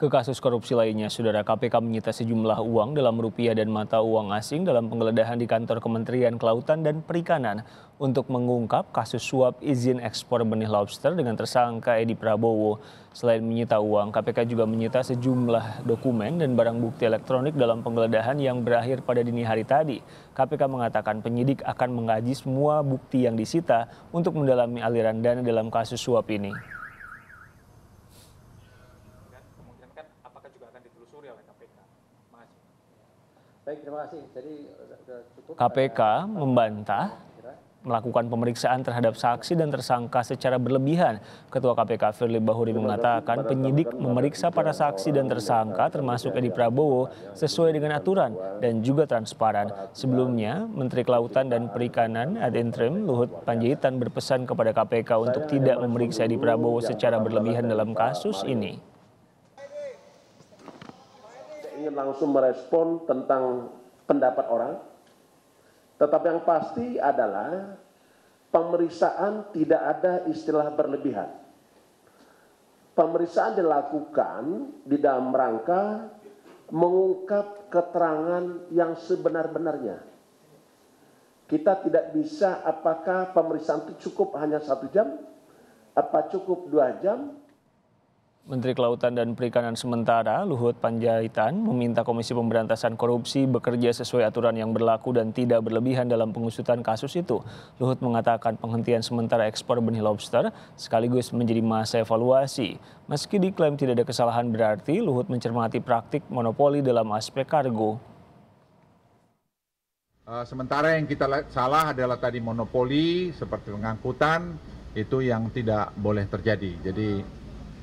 Ke kasus korupsi lainnya, Saudara, KPK menyita sejumlah uang dalam rupiah dan mata uang asing dalam penggeledahan di kantor Kementerian Kelautan dan Perikanan untuk mengungkap kasus suap izin ekspor benih lobster dengan tersangka Edhy Prabowo. Selain menyita uang, KPK juga menyita sejumlah dokumen dan barang bukti elektronik dalam penggeledahan yang berakhir pada dini hari tadi. KPK mengatakan penyidik akan mengkaji semua bukti yang disita untuk mendalami aliran dana dalam kasus suap ini. KPK membantah melakukan pemeriksaan terhadap saksi dan tersangka secara berlebihan. Ketua KPK Firli Bahuri mengatakan penyidik memeriksa para saksi dan tersangka termasuk Edhy Prabowo sesuai dengan aturan dan juga transparan. Sebelumnya, Menteri Kelautan dan Perikanan ad interim Luhut Pandjaitan berpesan kepada KPK untuk tidak memeriksa Edhy Prabowo secara berlebihan dalam kasus ini. Ingin langsung merespon tentang pendapat orang, tetapi yang pasti adalah pemeriksaan tidak ada istilah berlebihan. Pemeriksaan dilakukan di dalam rangka mengungkap keterangan yang sebenar-benarnya. Kita tidak bisa apakah pemeriksaan itu cukup hanya 1 jam, apa cukup 2 jam. Menteri Kelautan dan Perikanan sementara, Luhut Pandjaitan, meminta Komisi Pemberantasan Korupsi bekerja sesuai aturan yang berlaku dan tidak berlebihan dalam pengusutan kasus itu. Luhut mengatakan penghentian sementara ekspor benih lobster sekaligus menjadi masa evaluasi. Meski diklaim tidak ada kesalahan berarti, Luhut mencermati praktik monopoli dalam aspek kargo. Sementara yang kita salah adalah tadi monopoli seperti pengangkutan, itu yang tidak boleh terjadi. Jadi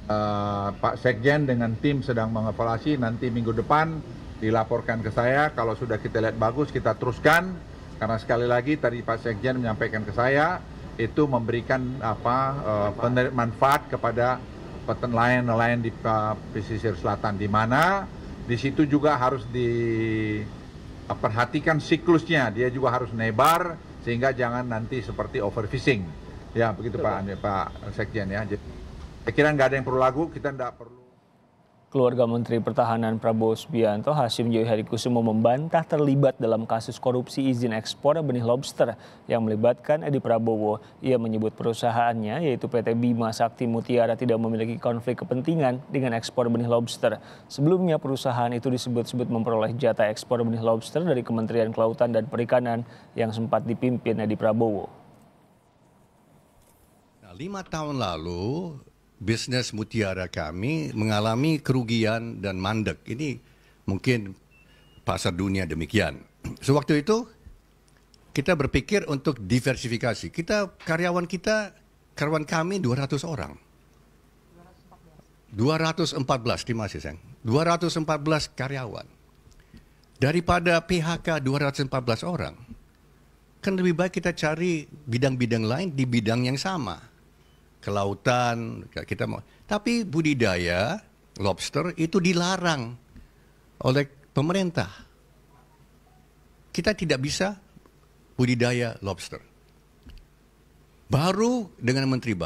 Pak Sekjen dengan tim sedang mengevaluasi, nanti minggu depan dilaporkan ke saya. Kalau sudah kita lihat bagus, kita teruskan. Karena sekali lagi tadi Pak Sekjen menyampaikan ke saya, itu memberikan manfaat kepada nelayan-nelayan di pesisir selatan, di mana di situ juga harus diperhatikan siklusnya. Dia juga harus nebar sehingga jangan nanti seperti overfishing. Ya begitu Pak Sekjen ya. Saya kira nggak ada yang perlu lagu, kita nggak perlu. Keluarga Menteri Pertahanan Prabowo Subianto Hashim Joyohadikusumo membantah terlibat dalam kasus korupsi izin ekspor benih lobster yang melibatkan Edhy Prabowo. Ia menyebut perusahaannya yaitu PT Bima Sakti Mutiara tidak memiliki konflik kepentingan dengan ekspor benih lobster. Sebelumnya perusahaan itu disebut-sebut memperoleh jatah ekspor benih lobster dari Kementerian Kelautan dan Perikanan yang sempat dipimpin Edhy Prabowo. 5 tahun lalu bisnis mutiara kami mengalami kerugian dan mandek. Ini mungkin pasar dunia demikian. Sewaktu itu kita berpikir untuk diversifikasi. Karyawan kami 200 orang. 214 masih sayang. 214 karyawan. Daripada PHK 214 orang, kan lebih baik kita cari bidang-bidang lain di bidang yang sama. Kelautan kita mau, tapi budidaya lobster itu dilarang oleh pemerintah. Kita tidak bisa budidaya lobster. Baru dengan menteri baru